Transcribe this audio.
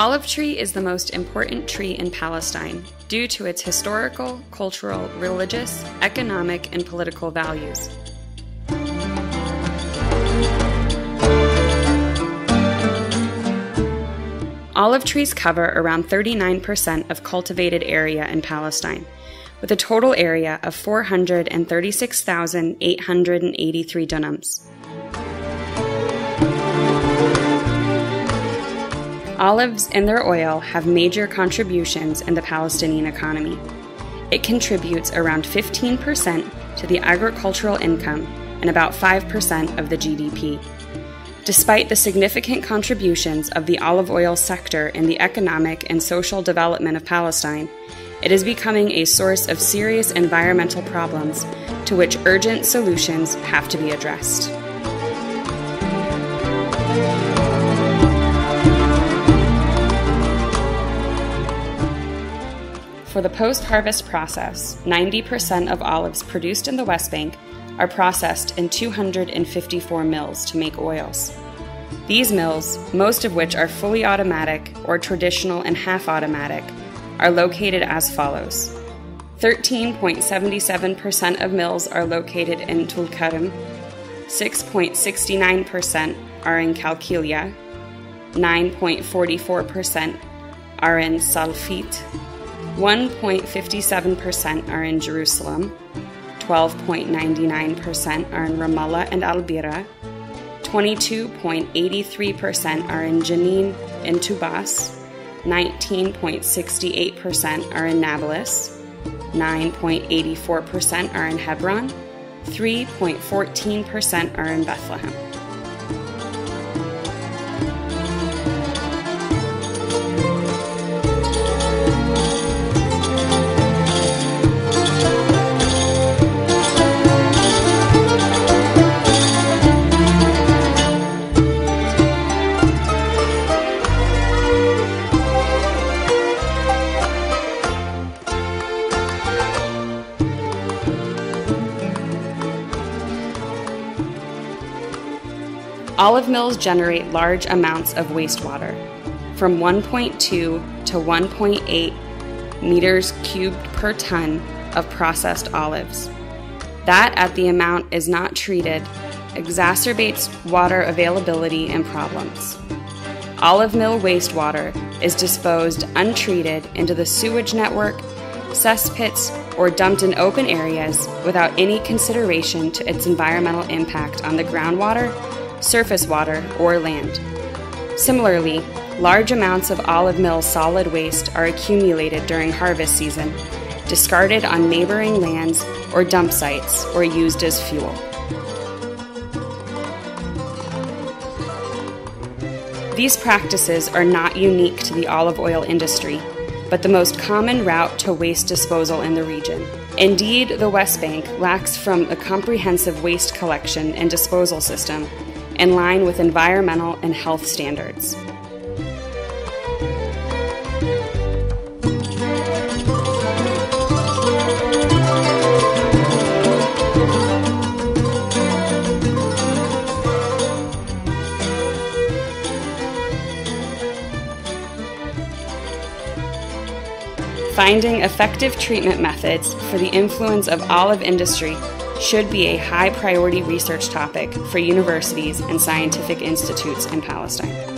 olive tree is the most important tree in Palestine due to its historical, cultural, religious, economic, and political values. Olive trees cover around 39% of cultivated area in Palestine, with a total area of 436,883 dunams. Olives and their oil have major contributions in the Palestinian economy. It contributes around 15% to the agricultural income and about 5% of the GDP. Despite the significant contributions of the olive oil sector in the economic and social development of Palestine, it is becoming a source of serious environmental problems to which urgent solutions have to be addressed. For the post-harvest process, 90% of olives produced in the West Bank are processed in 254 mills to make oils. These mills, most of which are fully automatic or traditional and half-automatic, are located as follows. 13.77% of mills are located in Tulkarm, 6.69% are in Qalqilia, 9.44% are in Salfit, 1.57% are in Jerusalem, 12.99% are in Ramallah and Al-Bira, 22.83% are in Jenin and Tubas, 19.68% are in Nablus, 9.84% are in Hebron, 3.14% are in Bethlehem. Olive mills generate large amounts of wastewater, from 1.2 to 1.8 meters cubed per ton of processed olives. That, at the amount is not treated, exacerbates water availability and problems. Olive mill wastewater is disposed untreated into the sewage network, cesspits, or dumped in open areas without any consideration to its environmental impact on the groundwater, surface water, or land. Similarly, large amounts of olive mill solid waste are accumulated during harvest season, discarded on neighboring lands or dump sites, or used as fuel. These practices are not unique to the olive oil industry, but the most common route to waste disposal in the region. Indeed, the West Bank lacks from a comprehensive waste collection and disposal system in line with environmental and health standards. Finding effective treatment methods for the influence of olive industry should be a high priority research topic for universities and scientific institutes in Palestine.